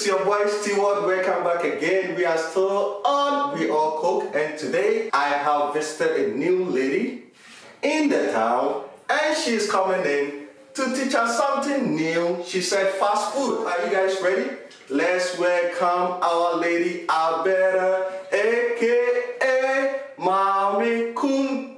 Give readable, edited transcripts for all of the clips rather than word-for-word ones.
is your boy Stewart. Welcome back again. We are still on We All Cook, and today I have visited a new lady in the town, and she's coming in to teach us something new. She said fast food. Are you guys ready? Let's welcome our lady Alberta, aka Mami Kunke.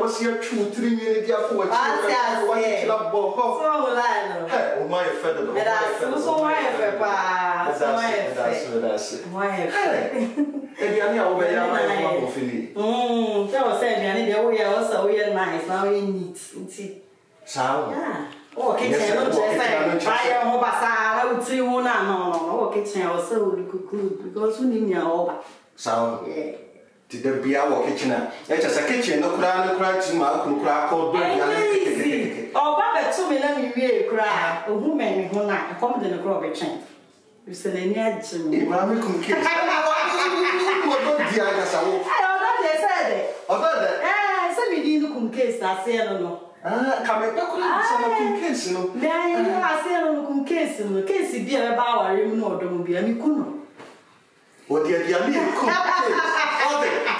Was here 2-3 minutes for a child. The beer or kitchener. It's just a kitchen, no crack, no crack, no crack, no crack, no crack, no crack,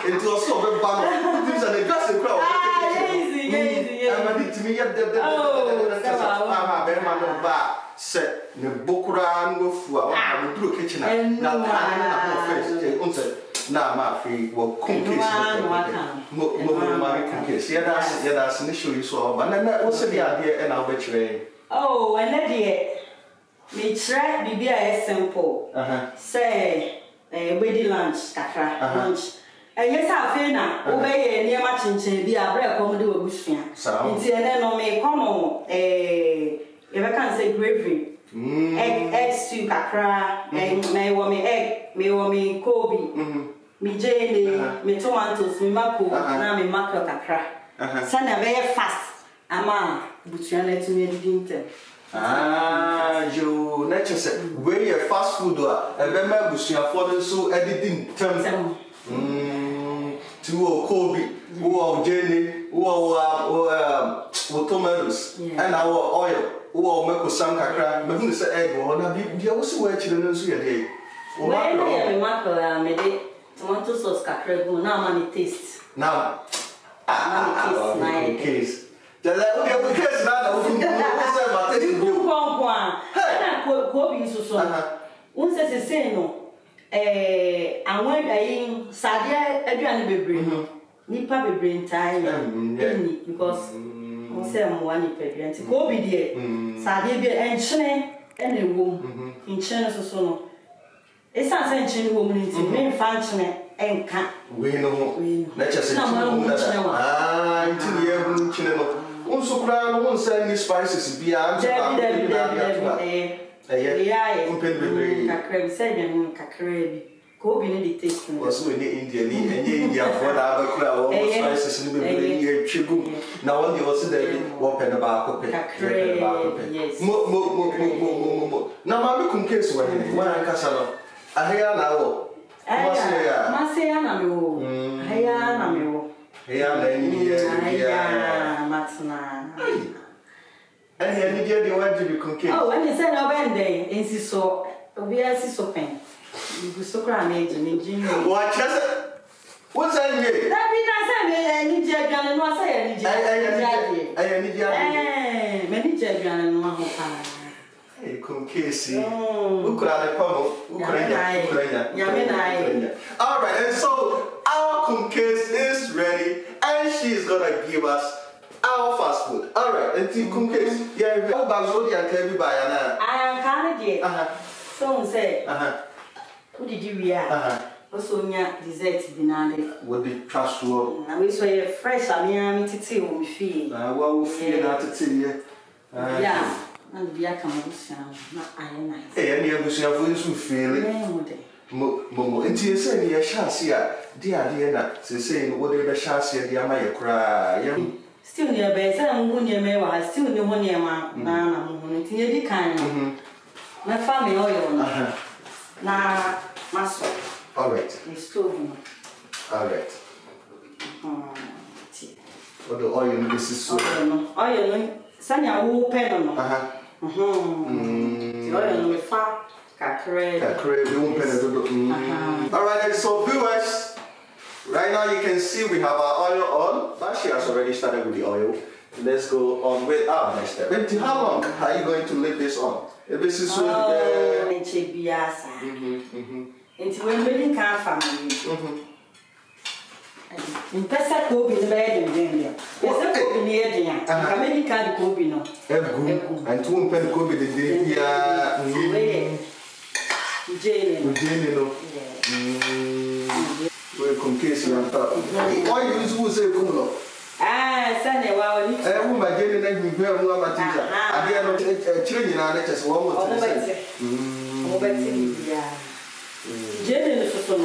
it was so very bad. It was an aggressive crowd. I was and yes, I feel now. Obey near much in be a bread comedy with Bushman. So, it's no may come on a can't say gravy. Eggs to Kakra, and may want me egg, may want me Kobe, me jelly, me tomatoes, me maco, and I may mac Kakra. Send a very fast, a man, but you let me dinner. Ah, you naturally said, where a fast food door, and remember, you are following so editing terms. To Kobe, who are Jenny, who are tomatoes, and our oil, who are Mako Sankara, but who said, egg, or not, you also were children. Tomato sauce, Kakra, now money taste. Now, I case. The only case now, I didn't do one. Hey, Kobe is so. Once I say no. And when I in Sadia, I don't be brain. Nipa be brain time, because I'm one parent. Go be there. Sadia be enchine, any woman, enchine so no. It's not enchine woman, it's main function and can't. We know, let's just say, ah, into the children. Also, crown won't send me spices beyond the yeah, also in India, for other crowd, spices in the now, only also the open about yes, and he had the one to be cooking. Oh, when he said, "No, when they and she saw, we are so pain. You could so cry, and what what's that? That be not saying, and you and was saying, I need your many children and one time. Hey, Kunkesi, Ukraine, Ukraine, Ukraine, Ukraine. All right, and so our Kunkesi is. say, someone say, who did you hear? Also, near dessert binade. Would be trustworthy. I wish we fresh. I mean, to tea will feel. Well, feel that to tea. Yeah, and be a camus. I nice. Eh, near Busia for you some feeling. Momo, and you say, dear Shasia, dear Diana, saying, what did the Shasia, dear Maya cry? Still near base, I'm going near Mewa, still near one year, ma'am, nearly kind. My family, all your own. Now, master. All right. It's true. All right. What the oil this is so? Oil, Sanya, who pen on? The oil with fat, cacre, cacre, who pen on? All right, so viewers, right now you can see we have our oil on, but she has already started with the oil. Let's go on with our next step. But how long are you going to leave this on? If this is so, into when we can family. In Pesa Kobe is better than India. Pesa Kobe near India. America Kobe no. And two Pesa Kobe the India. Ujene no. We concase you on top. Why you use who say Kuno? Ah, Sunday wow. Eh, we Maggi na ngibwe mwa matiza. Abia no chiri na na chese wo mo tse. Obetse India. Jane is so my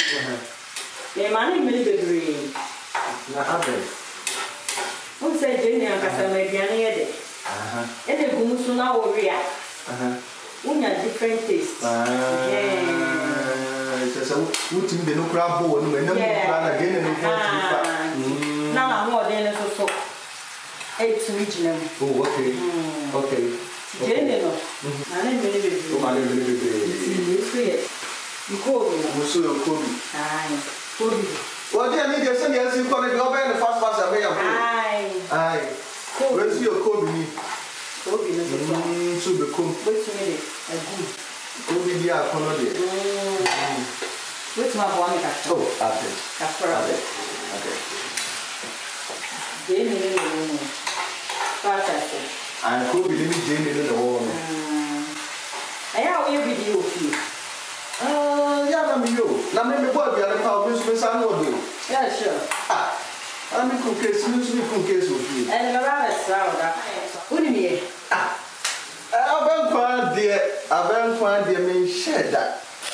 money made the dream. Who said Jenny and Casamedian? And the Gumusuna or Ria. We are different tastes. Who took the no crab bone when no man again and no now more than a so. It's original. Oh, okay. Okay. General. I didn't believe it. I didn't believe it. You call me. You call me. Aye. What do you need? You send your simple and go back and fast pass away. Aye. Aye. Where's your Kobe? Kobe is a good. So the Kobe. Wait a minute. A good. Kobe, dear, I cannot do it. Wait, my one. Oh, okay. Okay. Okay. Jamie, let me know. Fast as it. And Kobe, let me Jamie know. I have a video of you. Yeah, I'm you. I'm going to go to the house. Yeah, sure. I'm going to cook case. I'm going to case with you. And I'm going to I'm going to main shed that.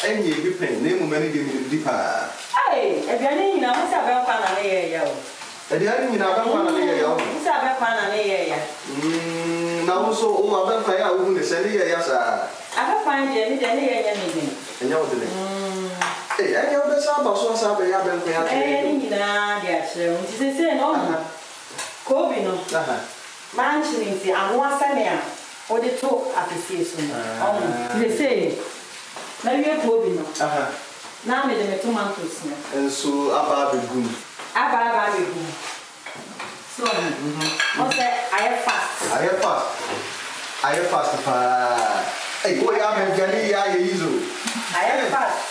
And you be paying. Name many deeper. Hey, if you're in a house, hey, any of the samples are very happy. Yes, it is an honor. Covino, mansion is the Amoasania or the talk appreciation. They say, maybe a Covino. Now, we have 2 months. And so, about the good. About the good. So, I have fast. Hey, boy, I'm a Jenny. I have fast.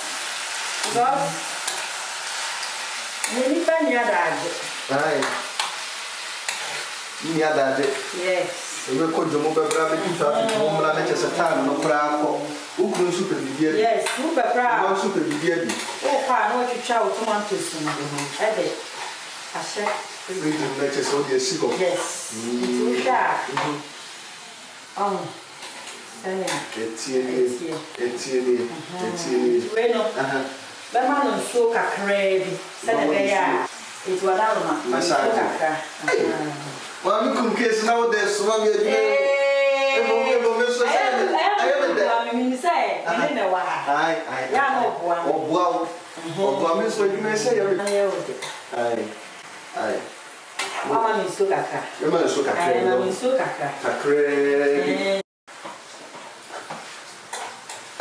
Because we need to near that. Right. Near that. Yes. We could do more by grabbing it up. More than just a time. No problem. Who can supervise? Yes. Who can supervise? Oh, pa, no, you child, you want to see? Ede, ashe. We do not just all the single. Yes. Tuja. Etienne. Bueno. But man on so crazy, Senegal. It's what I'm. Mami Kunke nowadays, Mami.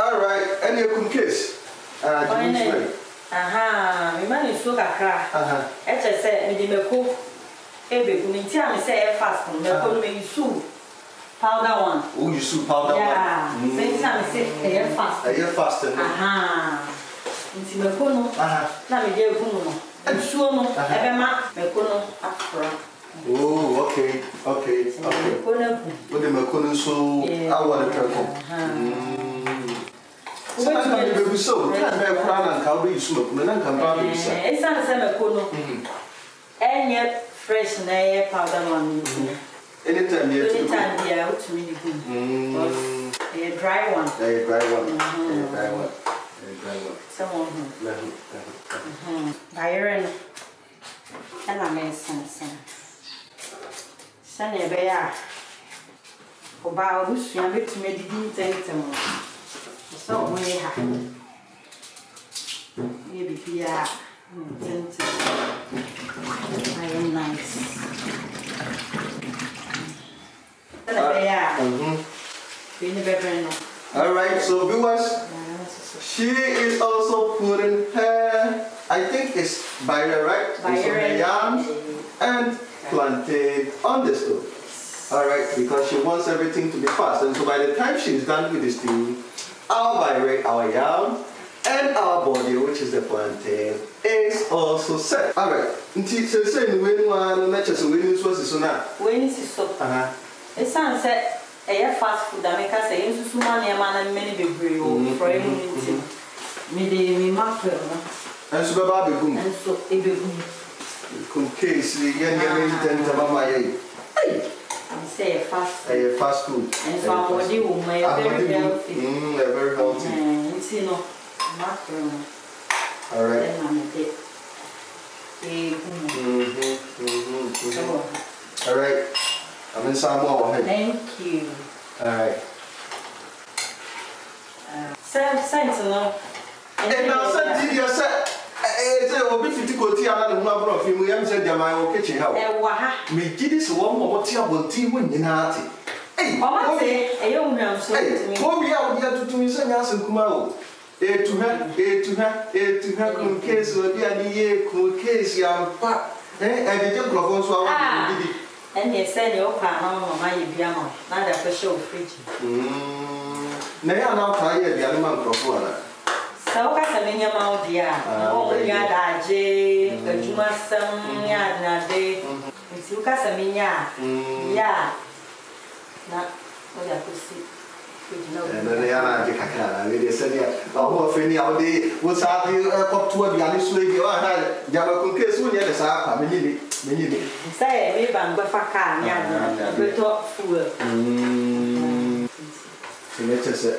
All right, and you can kiss. My man is so crack. As I said, we did cook. Every time I say fast, we could make soup powder one. Oh, you soup powder one? Yeah. Same time I say fast. Fast. Into cook. Now we do cook. And so no, every month we cook. Oh, okay. What do we cook? So I want to cook. Alright, so viewers, she is also putting her, I think it's Bayere, right? Bayere yam and plantain on the stove. Alright, because she wants everything to be fast. And so by the time she's done with the stew, our Bayere, our yam, and our body, which is the plantain, is also set. Alright, so say when one matches, when this was is now. When is it so? It sounds set. Fast food, I say, you so and many debris for everything. Me and so, Baba Kum. And so, say fast food. And so, our body will make very healthy. Very healthy. You know, all right. All right. I'm in Samoa. Thank you. Alright. Sentinel. And now, Sentinel, you said, I'll be 50 coats here and number of you. We haven't said, am I kitchen help? We did this one more table tea when you know. Hey, what we are here to do send us in Kumau. To her, Kum Case, or the Kum Case, young pap. And the jungle of also our. And they said, you can't have a special fridge. Now, tired the animal proposal. So, I dear. Oh, yeah, Jay, the Jumasam, yeah, Nade, it's Lucasamina, yeah. Not what I could see. And then they are like a lady said, oh, Fanny, all day, what's up? You up to a Yanis lady or Yabakun Case, who never saw me. Say, we ban Bafaka, yeah, we talk fool. So let's say,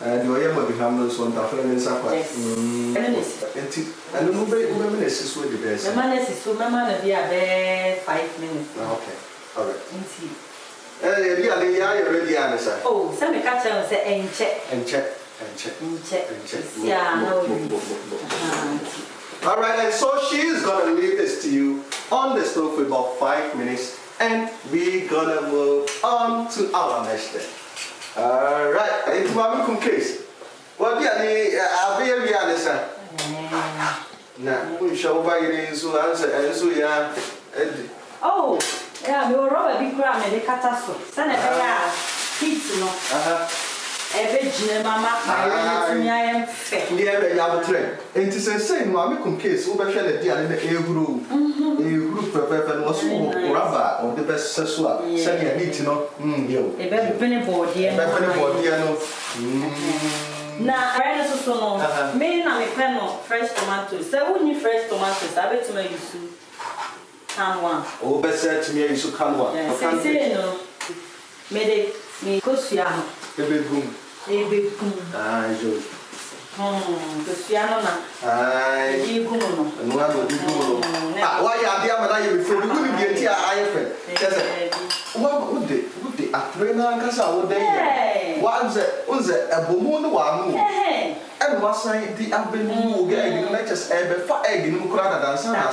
I do ever become those one of the supper. And the minutes is with the best. The man is to Mamma, we are there 5 minutes. Okay, all right. Really answer. Oh, some catch and say, and check. Yeah, no. All right, and so she's gonna leave this to you on the stove for about 5 minutes, and we're gonna move on to our next step. All right, it's Maame Kum Case. What do you understand? Nah, we shall buy it in so answer and so yeah. Oh, yeah, we were all a big crowd and they cut us off. Send a pizza. Every Geneva map, I am fair. The other train. And to say, Maame Kum Case, who shall the dear in the air group? Was rubber of the best Sessua, sending a meeting of you. A better pennyboard, dear. Now, I read so long. May I plan on fresh tomatoes? So, wouldn't you fresh tomatoes? I bet to make you soup. Can one. Oh, better to me, you should can one. Say, no. Made it Cosia. A big boom. I do. The piano. I do. Why are the other before we would get here? What would they? A trainer and Casa would they? What's that? Was that a boom? One and what's the avenue again? Let us ever for egg in Ukraine than Santa.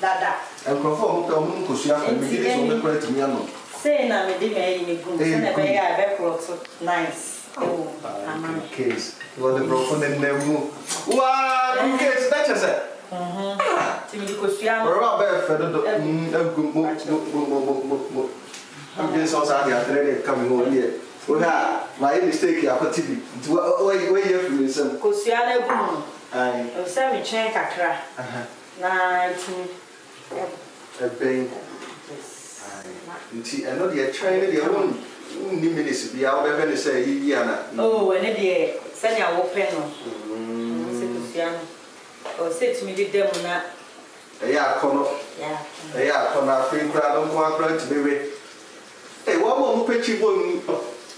That and perform the moon Cosia and begin to decorate piano. Say, I made the nice. Oh, Case. What the broken and never. Wow, Case, that's just it. I'm just outside the athletic coming over here. Well, my mistake, I put TV. Wait, you have to listen. Cosiana, I'm sorry, check a crack. A bang. I know they are trying their own. Oh, and then send your open. Or sit to me with them that. Yeah, I think I don't want to be. Hey, one more picture wouldn't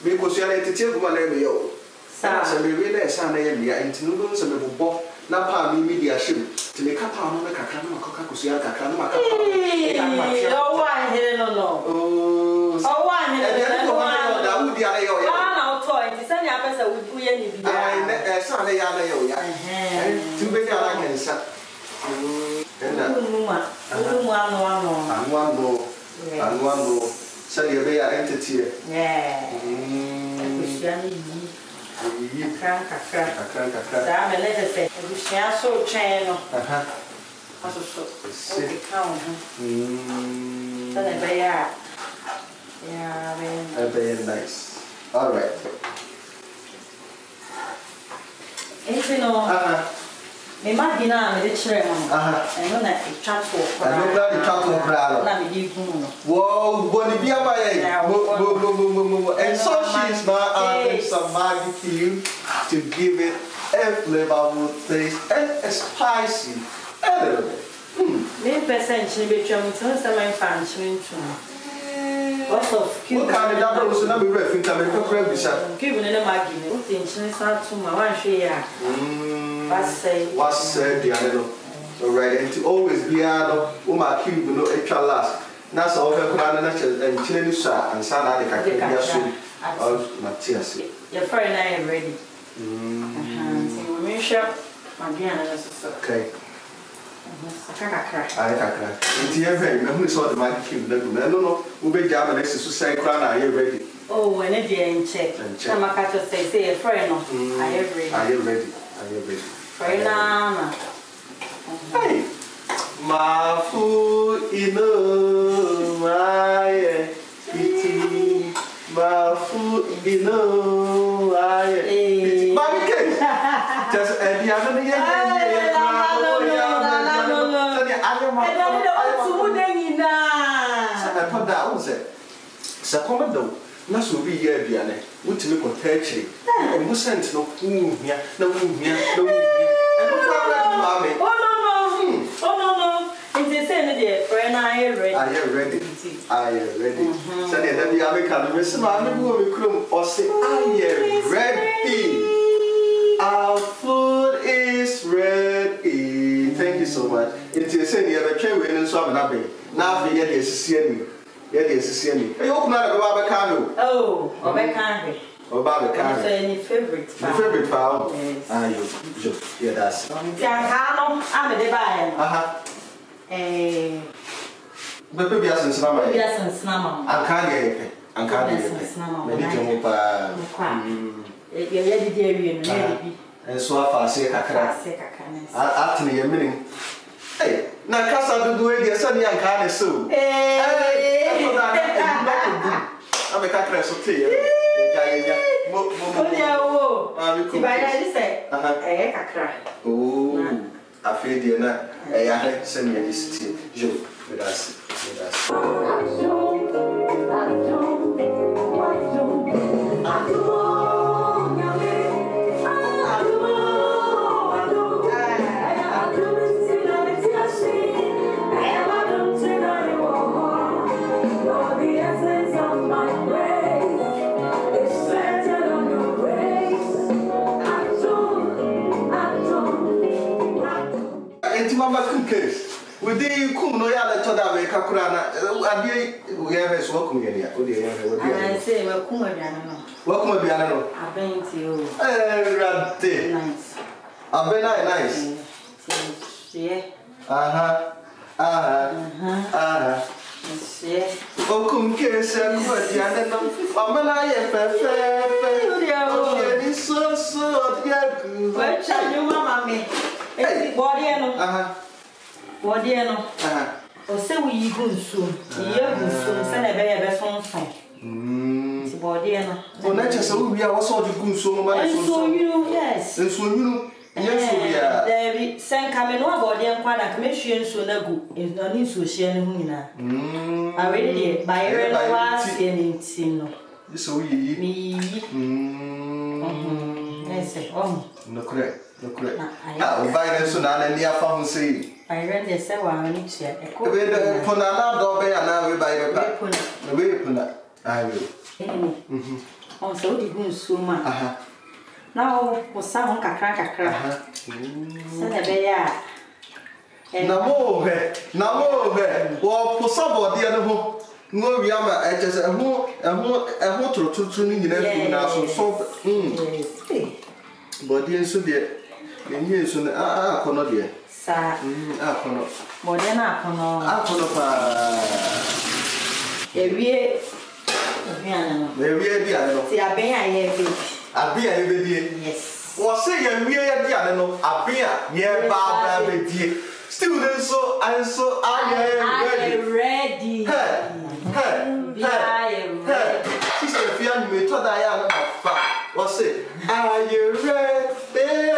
because you are to tell my name. Sasa, we really sound area into noodles and we bought Napa media ship to make up our own Kakana, Cocacusia, Kakana. Oh, I didn't know. Oh, I didn't know. That would be a little toy. It's any officer would be any. I sound a little. Too big, I can suck. And one more. And one more. So you may entity. Yeah. Nice. All right. And so she's my adding some Maggi to you to give it a flavorful taste and a spicy element. What's up? What kind of what's said the other? All right, and to always be out of my cube, no extra last. That's all her grandmother and Chenisa and Sana. I can hear soon. Oh, Matthias, your friend, I am ready. Okay. I can't. It's your friend. I saw the mighty cube. I don't know who be down next to say, Crown, are you ready? Oh, when it ain't checked. Some of us say, a friend, I am ready. Are you ready? Hey, my food in my kitty, my food in my kitty. Mami Kunke, just at the other end. I don't know. That's what we hear, Bianne. We take a taxi. We send no room here, Oh no. It's the same idea. Friend, I am ready. So then we have a conversation. I'm going to come. I say, I am ready. Our food is ready. Thank you so much. It's the same. You have a train waiting, so I'm not being. Now we get to see me. Any favorite? Favorite fowl? Yes. Yeah, that's. I'm a divine. Baby, I can't. Now, Casa do it, son, young kind so. I'm a cactus of tea. I feel you're not. I send me this tea. Joe, with us. Within Kum, no other Toda, Kakurana, we have a welcome here. I say, welcome, Biano. Welcome, Biano. I've been to you. I've been nice. Oh, Kum Case, and what Biano, Mamma, and Perfect. It's so good. What shall you, Mamma? Bayere This way. Me. No correct. No correct. Ah, Bayere so na nani afa hunsi. Bayere de se wa ni chia. We de puna na do be ana we Bayere pa. We puna. Ah we. Mhm. Oh so di gun suma. Aha. Now we sa hon kakra kakra. Aha. So de be ya. Namo he. O posa body ano. No, we are just a whole to me, but dear, so dear, and you soon are connot dear. Sir, I cannot. More than I cannot. I cannot. Yes. Or say, we are the animal, appear, students, so and so I am ready. Sister Fian, we thought I am a what's it? Are you ready?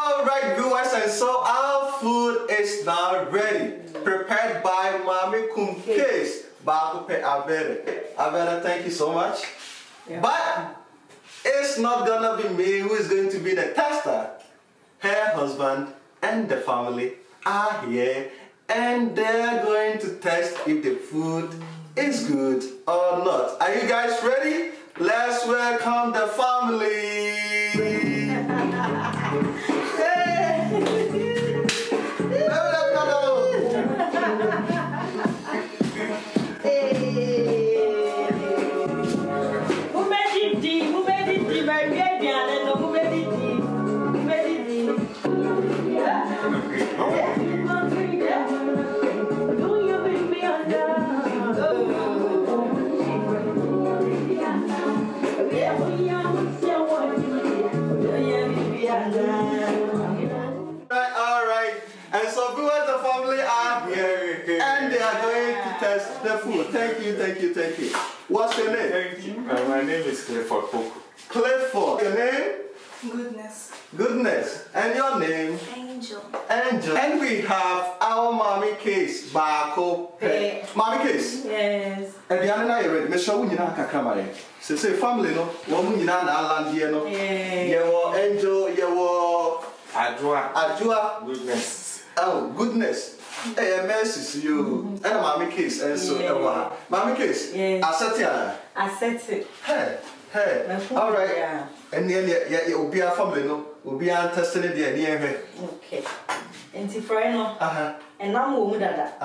Alright, viewers, and so our food is now ready. Prepared by Maame Kum Case. Alberta, thank you so much. Yeah. But it's not gonna be me who is going to be the tester. Her husband and the family are here, and they're going to test if the food is good or not. Are you guys ready? Let's welcome the family. The food. Thank you, thank you, thank you. What's your name? Thank you. My name is Clifford Poku. Clifford. Your name? Goodness. Goodness. And your name? Angel. Angel. And we have our Maame Case, Bako. Hey. Maame Case? Yes. And the other you ready? Make sure you know Kakamare. So say family, no? Woman, you know, land here, no? Yeah. Angel, yeah. Adua. Goodness. Oh, goodness. Hey, mercy you. And Maame Case, and so ever. Maame Case, I set it. Hey. All right. And then it will be our family, no? Will be our testing it there near me. Okay. And if I know. And now we would that.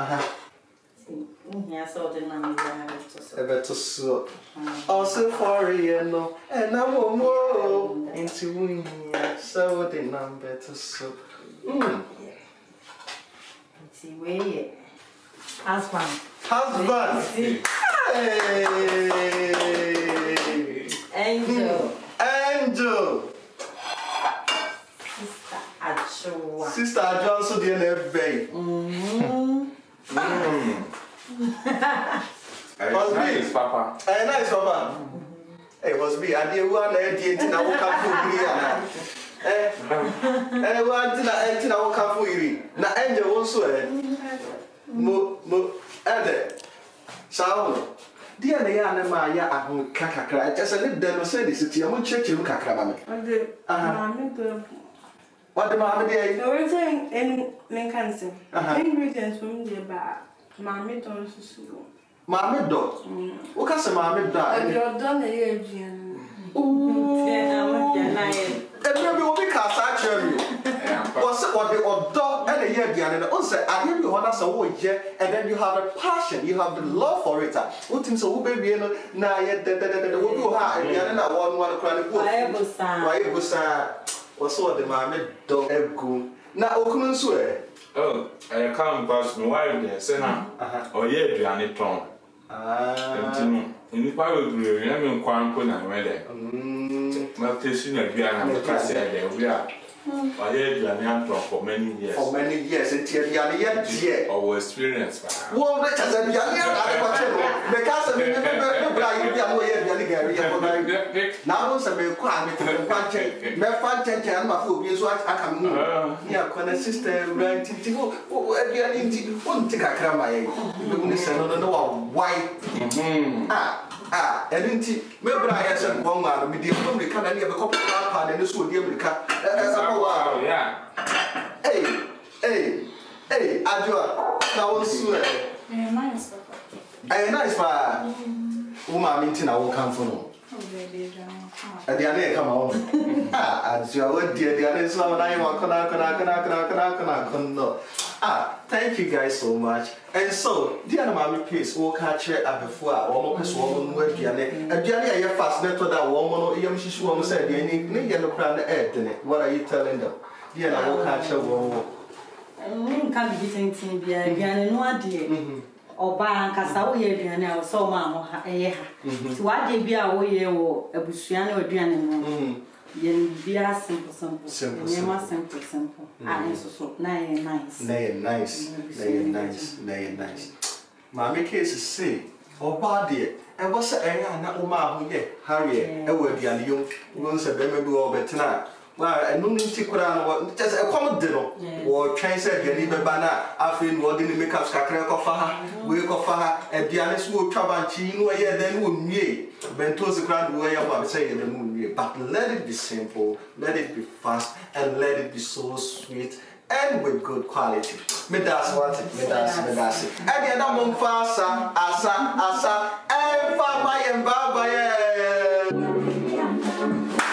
Yes, all the numbers I have to so. Also for you, no. And now we more. And so the number to so. Husband. Hey. Angel. Sister Adjoa also did everything. It was me. Papa. It was me. I did one day and I woke up for and then you have a passion, you have the love for it. Oh, I can't pass my wife there, Senna. Oh, yeah, Janet Tom. In the power of you, I mean, Quan Puna, whether. Not to see that we are. Bayere Ghanaian for many years. For many years, until Ghanaian year. Our experience. Well, that is Ghanaian. I because we never buy Ghanaian. Now some people come with fancy. My fancy and my food is what I can do. Yeah, when system rent, why? Ah, and in tea, maybe I had some one out of me, the only kind of a couple of pounds and this would give me cut. That's a wow, yeah. Hey, I do. That was nice. A nice fire. Woman, meeting I will come for no. And the other come on. Ah, as you are with the other is one I am on. Ah, thank you guys so much. And so, dear Mami, please walk her chair up before I almost woman with the other. And the other, you fast net to that woman, or she said, you need to plan the air, didn't it? What are you telling them? Dear, I walk her chair one. I can't be thinking, dear, you are no idea. Or bank as I will be an hour, so mamma, eh? So, what did be our way or a busiano or dianimo? Yen be as simple. And so, nice. Maame Case is say, or body, and what's a na Oma who yet, Harriet, and will be a young once a baby over tonight. Well, I don't think what just a common dinner or chance at your neighbor banner. I feel what didn't make up Sacra Cofaha, Wake of Faha, and the others would trouble and chino, yeah, then would ye Bentos the grand way of saying the moon. But let it be simple, let it be fast, and let it be so sweet and with good quality. Midas, and the other one fast, asa, and Baba.